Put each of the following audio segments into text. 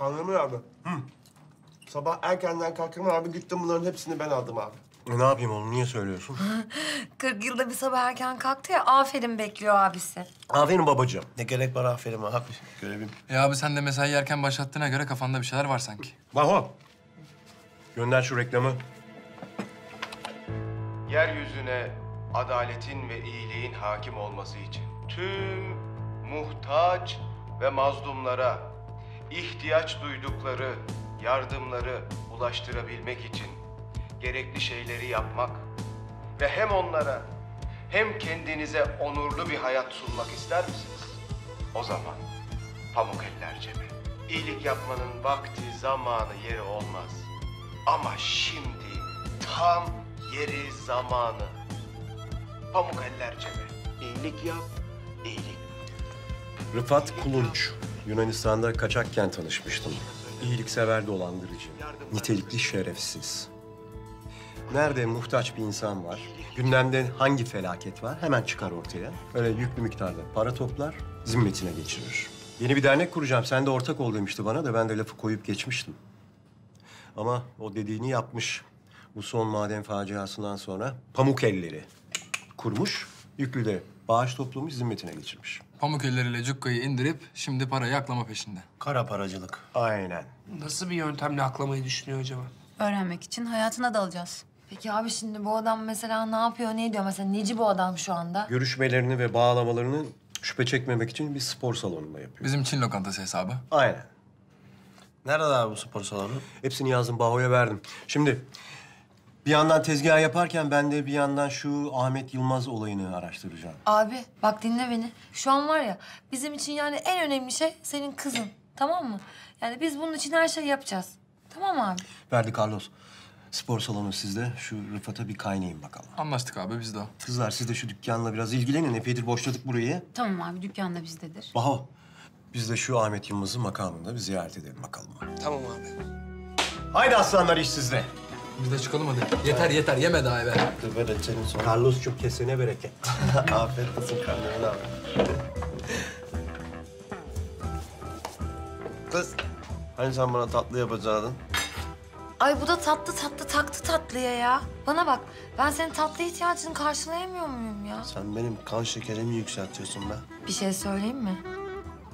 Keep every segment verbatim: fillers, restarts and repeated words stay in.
Sanrımır abi. Hı. Sabah erkenden kalktım abi, gittim bunların hepsini ben aldım abi. E ne yapayım oğlum, niye söylüyorsun? kırk yılda bir sabah erken kalktı ya, aferin bekliyor abisi. Aferin babacığım. Ne gerek var aferin abi, görevim. E abi sen de mesai erken başlattığına göre kafanda bir şeyler var sanki. Bak o. Gönder şu reklamı. Yeryüzüne adaletin ve iyiliğin hakim olması için tüm muhtaç ve mazlumlara ihtiyaç duydukları yardımları ulaştırabilmek için gerekli şeyleri yapmak ve hem onlara hem kendinize onurlu bir hayat sunmak ister misiniz? O zaman pamuk eller cebe. İyilik yapmanın vakti, zamanı, yeri olmaz. Ama şimdi tam yeri, zamanı. Pamuk eller cebe. İyilik yap, iyilik. Rıfat Kulunç, Yunanistan'da kaçakken tanışmıştım. İyiliksever, dolandırıcı, nitelikli şerefsiz. Nerede muhtaç bir insan var, gündemde hangi felaket var hemen çıkar ortaya. Öyle yüklü miktarda para toplar, zimmetine geçirir. Yeni bir dernek kuracağım, sen de ortak ol demişti bana da ben de lafı koyup geçmiştim. Ama o dediğini yapmış. Bu son maden faciasından sonra pamuk elleri kurmuş, yüklü de bağış toplamış, zimmetine geçirmiş. Pamuk elleriyle cukkayı indirip şimdi parayı aklama peşinde. Kara paracılık. Aynen. Nasıl bir yöntemle aklamayı düşünüyor acaba? Öğrenmek için hayatına dalacağız. Peki abi şimdi bu adam mesela ne yapıyor, ne ediyor? Mesela neci bu adam şu anda? Görüşmelerini ve bağlamalarını şüphe çekmemek için bir spor salonunda yapıyor. Bizim Çin lokantası hesabı. Aynen. Nerede abi bu spor salonu? Hepsini yazdım, Baho'ya verdim. Şimdi bir yandan tezgah yaparken ben de bir yandan şu Ahmet Yılmaz olayını araştıracağım. Abi bak dinle beni. Şu an var ya bizim için yani en önemli şey senin kızın. Tamam mı? Yani biz bunun için her şeyi yapacağız. Tamam mı abi? Verdi Carlos. Spor salonu sizde. Şu Rıfat'a bir kaynayın bakalım. Anlaştık abi, biz de. Kızlar siz de şu dükkanla biraz ilgilenin. Epeydir boşladık burayı. Tamam abi, dükkan da bizdedir. Baho, biz de şu Ahmet Yılmaz'ın makamında bir ziyaret edelim bakalım. Tamam abi. Haydi aslanlar, iş sizde. Biz de çıkalım hadi. Yeter yeter, yeme daha eve. Dur böyle içelim sonra. Carlos'cum kesene bereket. Afiyet olsun karnına abi. Kız, hani sen bana tatlı yapacaktın? Ay bu da tatlı tatlı taktı tatlıya ya. Bana bak, ben senin tatlı ihtiyacını karşılayamıyor muyum ya? Sen benim kan şekerimi yükseltiyorsun be. Bir şey söyleyeyim mi?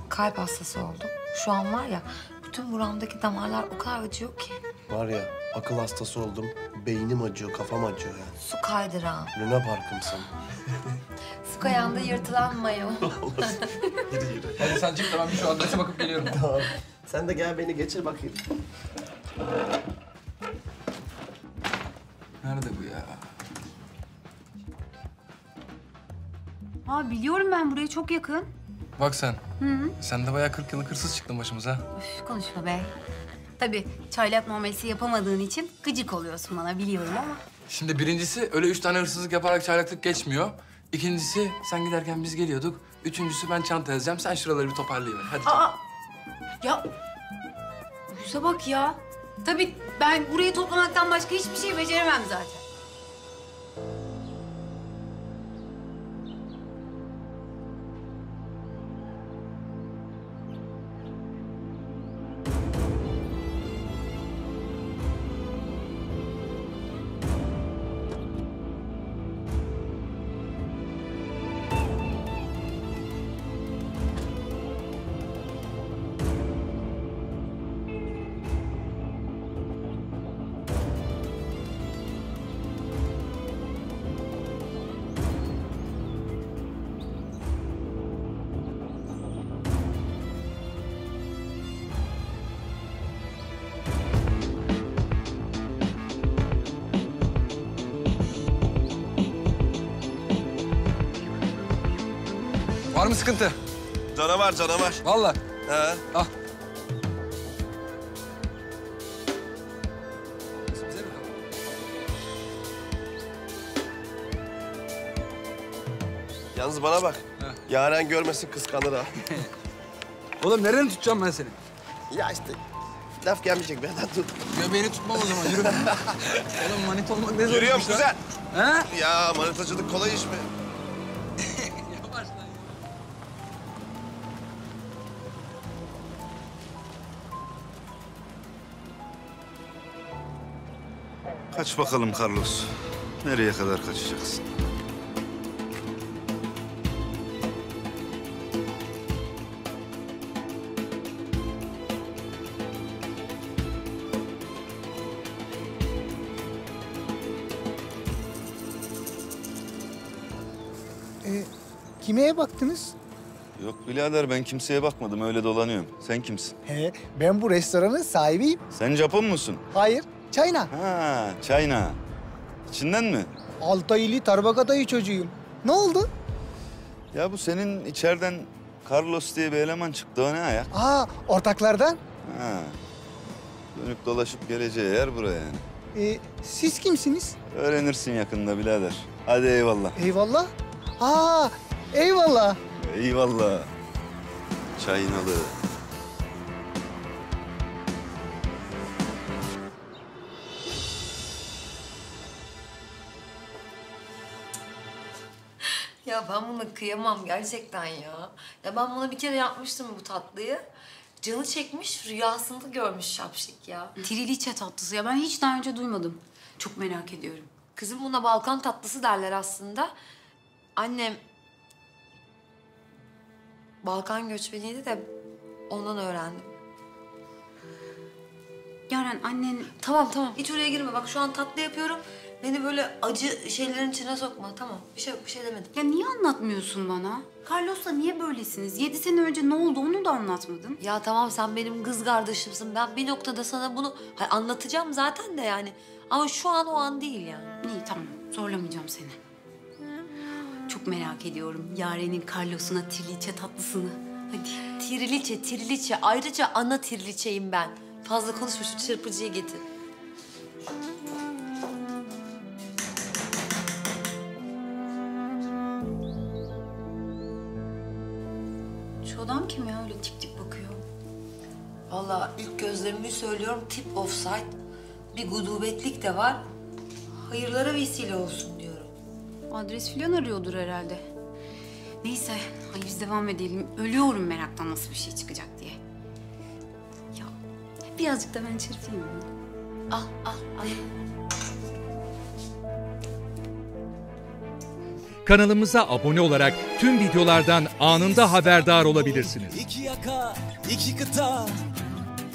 Kalp hastası oldum. Şu an var ya, bütün buramdaki damarlar o kadar acıyor ki. Var ya, akıl hastası oldum. Beynim acıyor, kafam acıyor ya. Yani. Su kaydıran. Luna Park'ımsın. Su kayağında yırtılan mayo. Yürü yürü. Hadi sen çık da ben bir şu adrese bakıp geliyorum. Tamam. Sen de gel beni geçir bakayım. Nerede bu ya? Aa biliyorum ben burayı, çok yakın. Bak sen. Hı hı. Sen de bayağı kırk yıllık hırsız çıktın başımıza. Üf konuşma be. Tabii çaylak muamelesi yapamadığın için gıcık oluyorsun bana, biliyorum ama. Şimdi birincisi öyle üç tane hırsızlık yaparak çaylaklık geçmiyor. İkincisi sen giderken biz geliyorduk. Üçüncüsü ben çanta yazacağım, sen şuraları bir toparlayıver. Hadi. Aa! Ya! Yüze bak ya. Tabii ben burayı toplamaktan başka hiçbir şey beceremem zaten. Var mı sıkıntı? Canavar, canavar. Vallahi. He. Al. Yalnız bana bak. He. Yaren görmesin, kıskanır ha. Oğlum nereden tutacağım ben seni? Ya işte laf gelmeyecek, ben daha tut. Göbeğini tutmam o zaman, yürü. Oğlum manita olmak ne zormuş lan? Yürüyorum güzel. He? Ya manitacılık kolay iş mi? Kaç bakalım Carlos. Nereye kadar kaçacaksın? Ee, kimeye baktınız? Yok birader, ben kimseye bakmadım. Öyle dolanıyorum. Sen kimsin? He, ben bu restoranın sahibiyim. Sen Japon musun? Hayır, China. Ha, China. İçinden mi? Altaylı Tarbakatay'ı çocuğuyum. Ne oldu? Ya bu senin içeriden Carlos diye bir eleman çıktı. O ne ayak? Aa, ortaklardan. Ha. Dönüp dolaşıp geleceği yer buraya yani. Ee, siz kimsiniz? Öğrenirsin yakında birader. Hadi eyvallah. Eyvallah? Aa, eyvallah. Eyvallah. Çaynalı. Ya ben buna kıyamam gerçekten ya. Ya ben buna bir kere yapmıştım bu tatlıyı. Canı çekmiş, rüyasında görmüş şapşik ya. Trileçe tatlısı ya, ben hiç daha önce duymadım. Çok merak ediyorum. Kızım buna Balkan tatlısı derler aslında. Annem Balkan göçmeniydi de ondan öğrendim. Yaren annen... Tamam tamam, hiç oraya girme. Bak şu an tatlı yapıyorum. Beni böyle acı şeylerin içine sokma, tamam. Bir şey bir şey demedim. Ya niye anlatmıyorsun bana? Carlos'la niye böylesiniz? Yedi sene önce ne oldu onu da anlatmadın. Ya tamam, sen benim kız kardeşimsin. Ben bir noktada sana bunu hayır, anlatacağım zaten de yani. Ama şu an o an değil yani. İyi tamam, zorlamayacağım seni. Çok merak ediyorum Yaren'in Carlos'una Trileçe tatlısını. Hadi. Trileçe, Trileçe. Ayrıca ana Trileçe'yim ben. Fazla konuşma, şu çırpıcıyı getir. Şu adam kim ya? Öyle tip tip bakıyor. Vallahi ilk gözlemimi söylüyorum, tip offside. Bir gudubetlik de var. Hayırlara vesile olsun. Adres filan arıyordur herhalde. Neyse, hadi biz devam edelim. Ölüyorum meraktan nasıl bir şey çıkacak diye. Ya birazcık da ben çırpayım bunu. Al, al, al. Kanalımıza abone olarak tüm videolardan anında haberdar olabilirsiniz. İki yaka, iki kıta,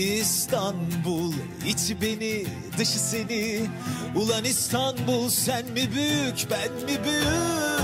İstanbul, içi beni, dışı seni. Ulan İstanbul, sen mi büyük, ben mi büyük?